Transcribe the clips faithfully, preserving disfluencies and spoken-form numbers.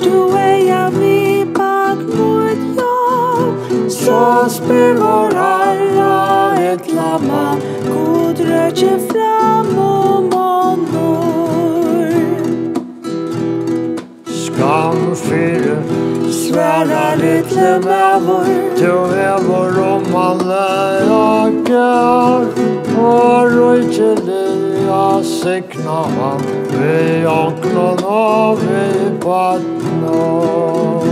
washed away av me, but would jag så spirala ett lamma, god rötje fram och månor. Skam fyre svärar ytle med vår, till evor om alla jagar, och rötjelig jag siknar han, vi anklar och vi vattnar.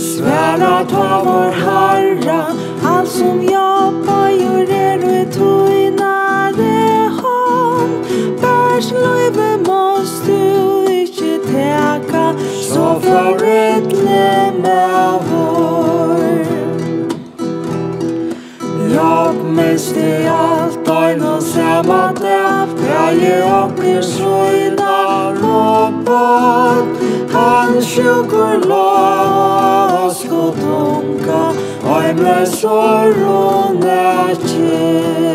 Svära ta vår herra, allt som jag bajor er och tog i nära han. Bärs löjve måste du inte täcka, så för ett lämna vår. Jag miste allt ein och samma dag, jag ger upp min sina råbad. Han sjuker lås och tunga, och jag blev sorgande känd.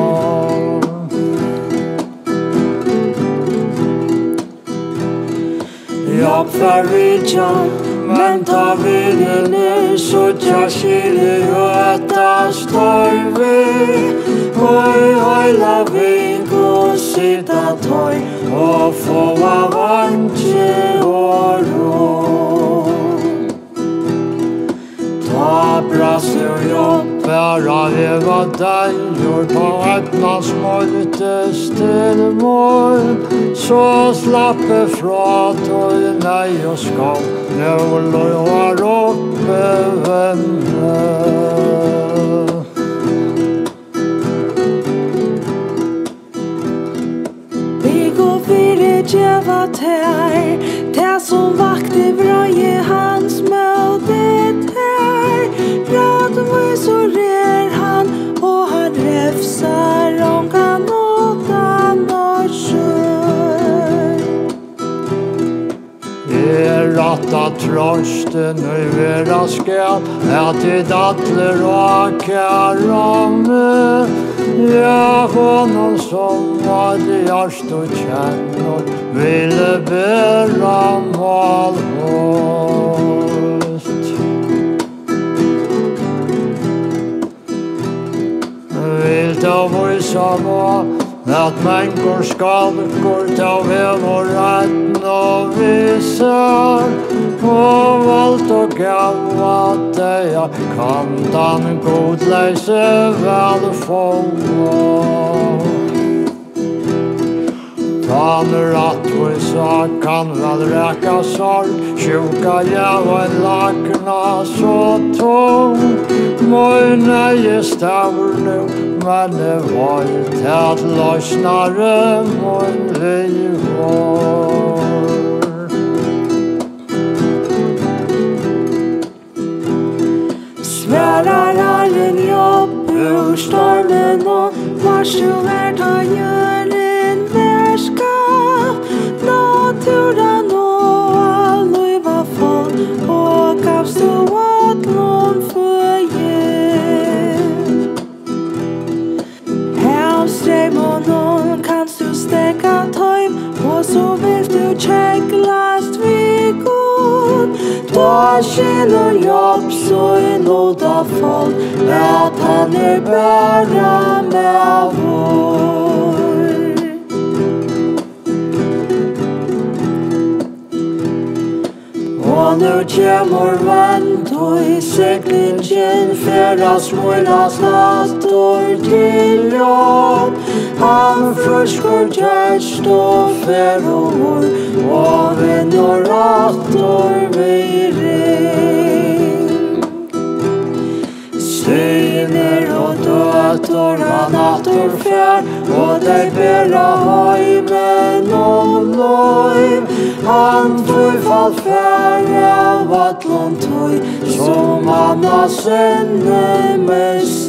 Jag förvittar, men tar vinen nu så jag skiljer öta storvi. Oj, oj, la vinko sitta toj och få avantje och ro. Ta brass och jobb, bara det var dig, gjort på öppna små lite stillmål. Så slappe fra tøyne og skam, nøl og har oppe venner. Vi går videre djeva tær, tær som vakte vrøye hans møte tær. Radvis og rer han, og han refser om kan åta når sjø. Ratta trøsten øyvera skjall, et i dattler og kjærame. Ja, honom som var hjørst og kjennor, ville bæra malhåst. Vilt av vissa var, at människor skal gå ta vel og retten og viser, og valgt og gav at jeg kan den godleise vel få. Han rattvisa kan väl räcka sorg, sjuka jävlar lagna så tung. Mojna gestaur nu, men det var ju tät lösnare mojn livår. Svärar allen jobb ur stormen och varsuvärt han gör det. Naturen og alløy var fond, og gavs du at noen føye. Her streim og noen kans du stekka tøym, og så vil du tjekklast vi god. Da skiller jobb så i nåd av fond, at han er bæra med vår. Under tjemor väntar i säcklinjen färdas mornas nattor till jobb. Han förskor tjärst och färor och vänner rattor vid ring. Söjner och dötor han nattor fär och dig bära hajmen och lojm. Han förfall färre av atlantöj som annars änne mest.